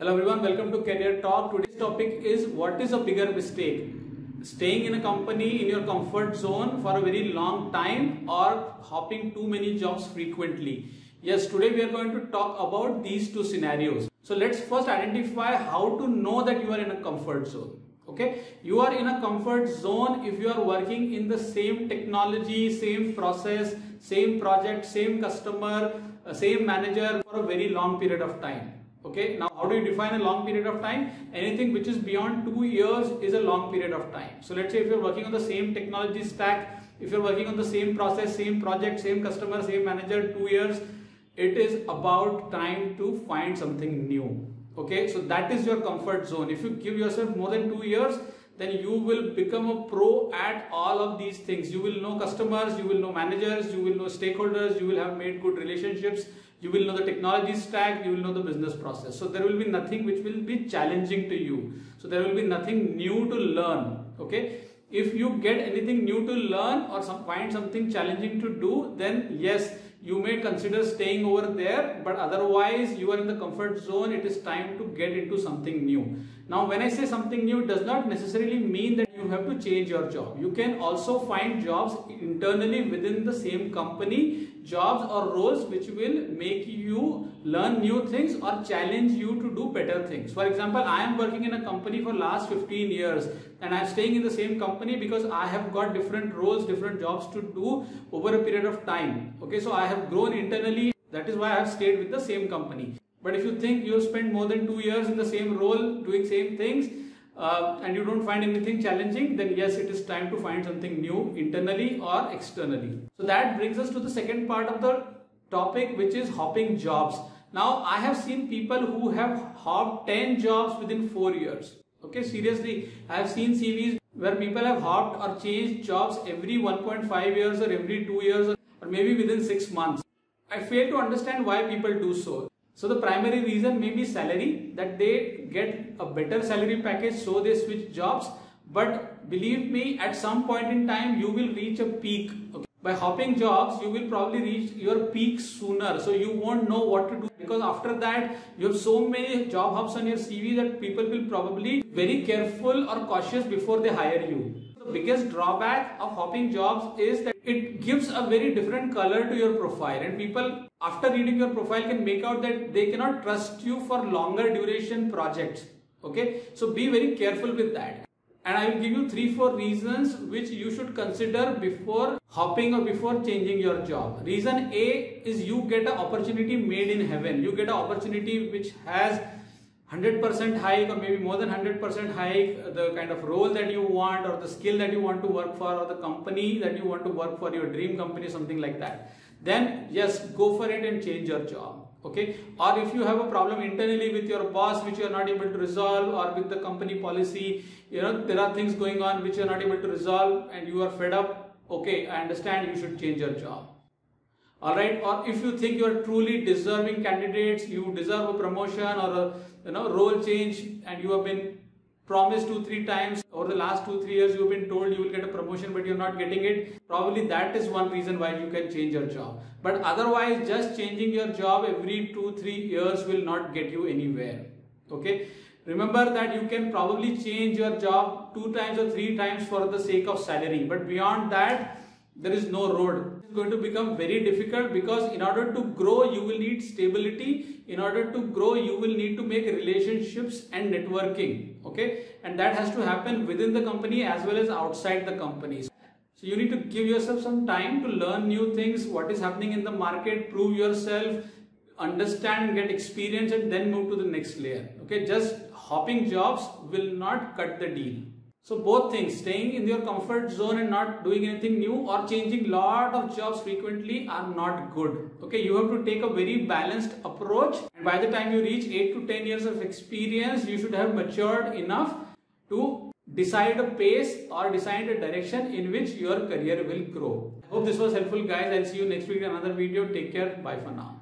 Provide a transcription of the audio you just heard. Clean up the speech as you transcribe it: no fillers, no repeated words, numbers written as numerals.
Hello everyone, welcome to Career Talk. Today's topic is what is a bigger mistake? Staying in a company in your comfort zone for a very long time or hopping too many jobs frequently? Yes, today we are going to talk about these two scenarios. So let's first identify how to know that you are in a comfort zone. Okay, you are in a comfort zone if you are working in the same technology, same process, same project, same customer, same manager for a very long period of time. Okay, now how do you define a long period of time? Anything which is beyond 2 years is a long period of time. So let's say if you're working on the same technology stack, if you're working on the same process, same project, same customer, same manager, 2 years, it is about time to find something new. Okay, so that is your comfort zone. If you give yourself more than 2 years, then you will become a pro at all of these things. You will know customers, you will know managers, you will know stakeholders, you will have made good relationships, you will know the technology stack, you will know the business process. So there will be nothing which will be challenging to you. So there will be nothing new to learn. Okay. If you get anything new to learn or find something challenging to do, then yes, you may consider staying over there, but otherwise you are in the comfort zone. It is time to get into something new. Now, when I say something new, it does not necessarily mean that you have to change your job. You can also find jobs internally within the same company, jobs or roles which will make you learn new things or challenge you to do better things. For example, I am working in a company for last 15 years and I am staying in the same company because I have got different roles, different jobs to do over a period of time. Okay, so I have grown internally. That is why I have stayed with the same company. But if you think you spend more than 2 years in the same role doing same things and you don't find anything challenging, then yes, it is time to find something new internally or externally. So that brings us to the second part of the topic, which is hopping jobs. Now, I have seen people who have hopped 10 jobs within 4 years. Okay, seriously, I have seen CVs where people have hopped or changed jobs every 1.5 years or every 2 years or maybe within 6 months. I fail to understand why people do so. So the primary reason may be salary, that they get a better salary package, so they switch jobs. But believe me, at some point in time, you will reach a peak. Okay? By hopping jobs, you will probably reach your peak sooner. So you won't know what to do, because after that, you have so many job hops on your CV that people will probably be very careful or cautious before they hire you. The biggest drawback of hopping jobs is that it gives a very different color to your profile, and people after reading your profile can make out that they cannot trust you for longer duration projects. Okay, so be very careful with that. And I will give you 3-4 reasons which you should consider before hopping or before changing your job. Reason A is you get an opportunity made in heaven. You get an opportunity which has 100% hike or maybe more than 100% hike, the kind of role that you want or the skill that you want to work for or the company that you want to work for, your dream company, something like that. Then yes, go for it and change your job. Okay. Or if you have a problem internally with your boss which you are not able to resolve, or with the company policy, you know, there are things going on which you are not able to resolve and you are fed up. Okay, I understand, you should change your job. Alright, or if you think you are truly deserving candidates, you deserve a promotion or a role change, and you have been promised 2-3 times over the last 2-3 years, you have been told you will get a promotion but you are not getting it, probably that is one reason why you can change your job. But otherwise, just changing your job every 2-3 years will not get you anywhere. Okay. Remember that you can probably change your job 2 times or 3 times for the sake of salary, but beyond that, there is no road. It's going to become very difficult, because in order to grow, you will need stability. In order to grow, you will need to make relationships and networking. Okay, and that has to happen within the company as well as outside the company. So you need to give yourself some time to learn new things, what is happening in the market, prove yourself, understand, get experience, and then move to the next layer. Okay, just hopping jobs will not cut the deal. So both things, staying in your comfort zone and not doing anything new, or changing lot of jobs frequently, are not good. Okay, you have to take a very balanced approach, and by the time you reach 8 to 10 years of experience, you should have matured enough to decide a pace or decide a direction in which your career will grow. I hope this was helpful, guys. I'll see you next week in another video. Take care. Bye for now.